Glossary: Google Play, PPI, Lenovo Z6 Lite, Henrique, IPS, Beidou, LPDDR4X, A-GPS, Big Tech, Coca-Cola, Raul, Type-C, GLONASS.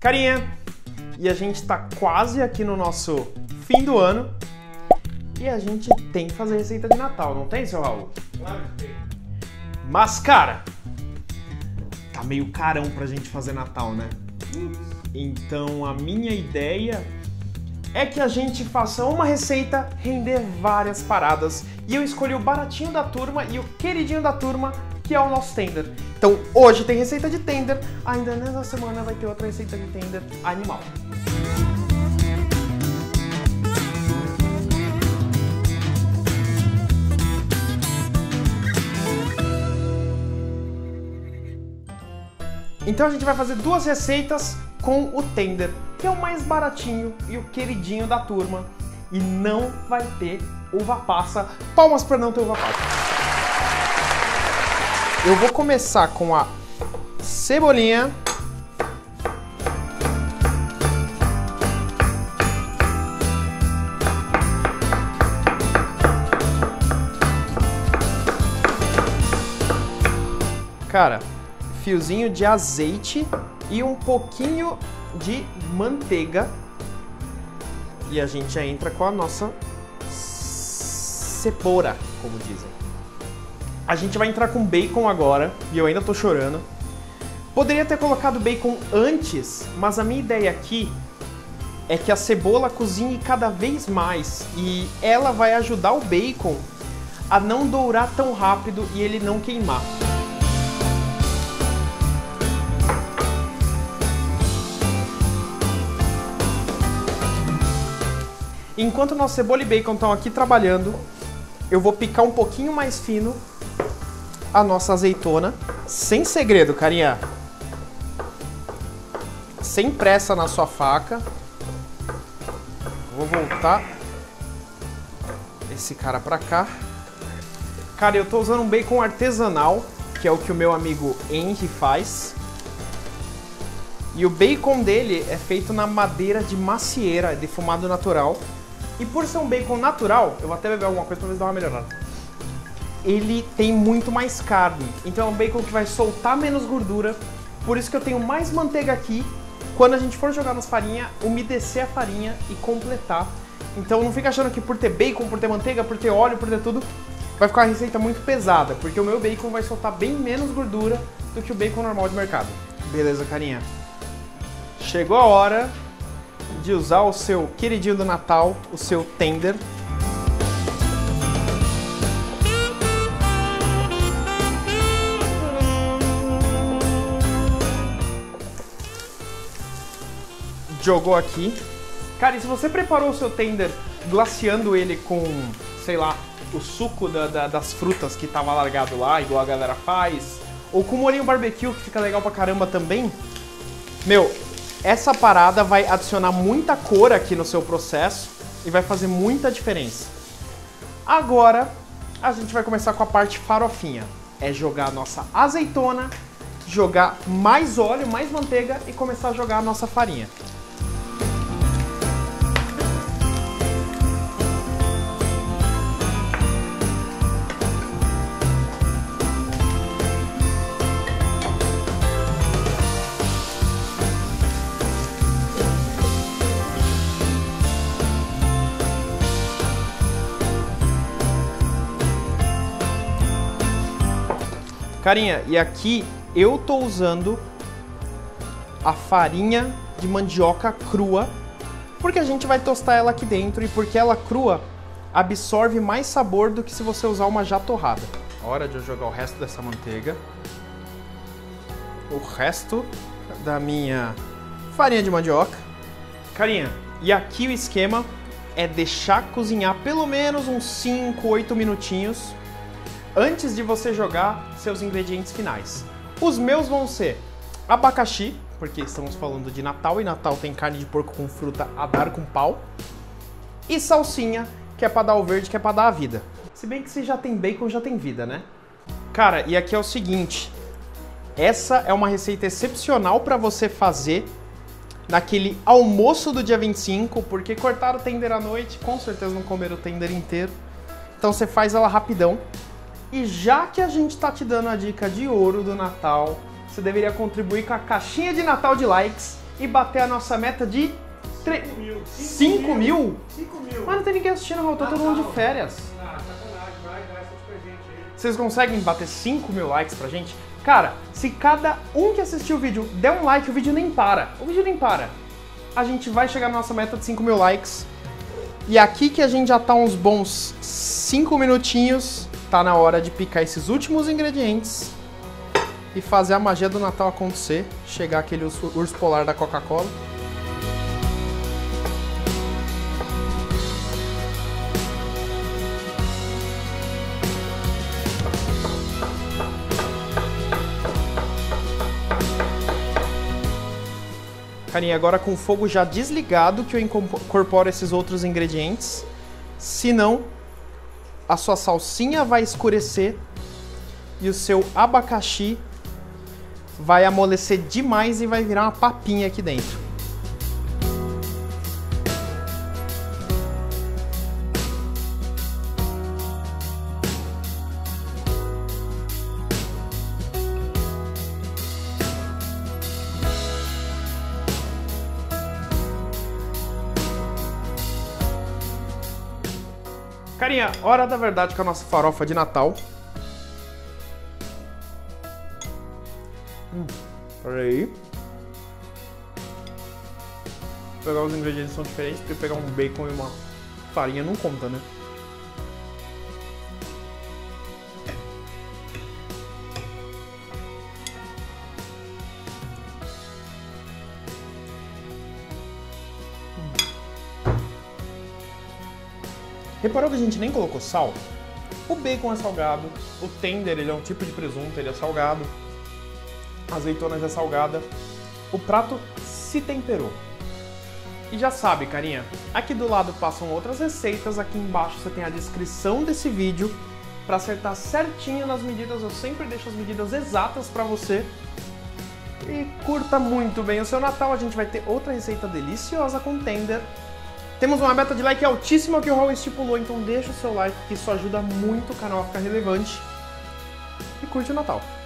Carinha! E a gente tá quase aqui no nosso fim do ano e a gente tem que fazer receita de Natal, não tem, seu Raul? Claro que tem. Mas, cara, tá meio carão pra gente fazer Natal, né? Então a minha ideia é que a gente faça uma receita render várias paradas. E eu escolhi o baratinho da turma e o queridinho da turma, que é o nosso tender. Então hoje tem receita de tender, ainda nessa semana vai ter outra receita de tender animal. Então a gente vai fazer duas receitas com o tender, que é o mais baratinho e o queridinho da turma. E não vai ter uva passa. Palmas pra não ter uva passa. Eu vou começar com a cebolinha. Cara, fiozinho de azeite e um pouquinho de manteiga. E a gente já entra com a nossa cebola, como dizem. A gente vai entrar com bacon agora, e eu ainda tô chorando. Poderia ter colocado bacon antes, mas a minha ideia aqui é que a cebola cozinhe cada vez mais e ela vai ajudar o bacon a não dourar tão rápido e ele não queimar. Enquanto nosso cebola e bacon estão aqui trabalhando, eu vou picar um pouquinho mais fino a nossa azeitona. Sem segredo, carinha. Sem pressa na sua faca. Vou voltar esse cara pra cá. Cara, eu tô usando um bacon artesanal, que é o que o meu amigo Henrique faz. E o bacon dele é feito na madeira de macieira, defumado natural. E por ser um bacon natural, eu vou até beber alguma coisa pra ver se dá uma melhorada. Ele tem muito mais carne, então é um bacon que vai soltar menos gordura. Por isso que eu tenho mais manteiga aqui. Quando a gente for jogar nas farinhas, umedecer a farinha e completar. Então não fica achando que por ter bacon, por ter manteiga, por ter óleo, por ter tudo, vai ficar uma receita muito pesada. Porque o meu bacon vai soltar bem menos gordura do que o bacon normal de mercado. Beleza, carinha? Chegou a hora de usar o seu queridinho do Natal, o seu tender. Jogou aqui. Cara, e se você preparou o seu tender glaciando ele com, sei lá, o suco das frutas que tava largado lá, igual a galera faz, ou com molhinho barbecue, que fica legal pra caramba também, meu, essa parada vai adicionar muita cor aqui no seu processo e vai fazer muita diferença. Agora, a gente vai começar com a parte farofinha. É jogar a nossa azeitona, jogar mais óleo, mais manteiga e começar a jogar a nossa farinha. Carinha, e aqui eu tô usando a farinha de mandioca crua, porque a gente vai tostar ela aqui dentro e porque ela crua absorve mais sabor do que se você usar uma já torrada. Hora de eu jogar o resto dessa manteiga, o resto da minha farinha de mandioca. Carinha, e aqui o esquema é deixar cozinhar pelo menos uns 5, 8 minutinhos antes de você jogar seus ingredientes finais. Os meus vão ser abacaxi, porque estamos falando de Natal, e Natal tem carne de porco com fruta a dar com pau, e salsinha, que é pra dar o verde, que é pra dar a vida. Se bem que se já tem bacon, já tem vida, né? Cara, e aqui é o seguinte, essa é uma receita excepcional pra você fazer naquele almoço do dia 25, porque cortaram o tender à noite, com certeza não comeram o tender inteiro, então você faz ela rapidão. E já que a gente tá te dando a dica de ouro do Natal, você deveria contribuir com a caixinha de Natal de likes e bater a nossa meta de 5 mil. 5 mil? 5 mil. Mas não tem ninguém assistindo, Raul. Tá todo mundo de férias. Ah, sacanagem. Vai, dá essa pra gente aí. Vocês conseguem bater 5 mil likes pra gente? Cara, se cada um que assistiu o vídeo der um like, o vídeo nem para. O vídeo nem para. A gente vai chegar na nossa meta de 5 mil likes. E aqui que a gente já tá uns bons 5 minutinhos, tá na hora de picar esses últimos ingredientes e fazer a magia do Natal acontecer, chegar aquele urso polar da Coca-Cola. Carinha, agora com o fogo já desligado que eu incorporo esses outros ingredientes, senão a sua salsinha vai escurecer e o seu abacaxi vai amolecer demais e vai virar uma papinha aqui dentro. Carinha, hora da verdade com a nossa farofa de Natal. Peraí. Vou pegar os ingredientes que são diferentes, porque pegar um bacon e uma farinha não conta, né? Reparou que a gente nem colocou sal? O bacon é salgado, o tender ele é um tipo de presunto, ele é salgado, a azeitona já é salgada, o prato se temperou. E já sabe, carinha, aqui do lado passam outras receitas, aqui embaixo você tem a descrição desse vídeo, para acertar certinho nas medidas, eu sempre deixo as medidas exatas para você. E curta muito bem o seu Natal, a gente vai ter outra receita deliciosa com tender. Temos uma meta de like altíssima que o Raul estipulou, então deixa o seu like que isso ajuda muito o canal a ficar relevante. E curte o Natal.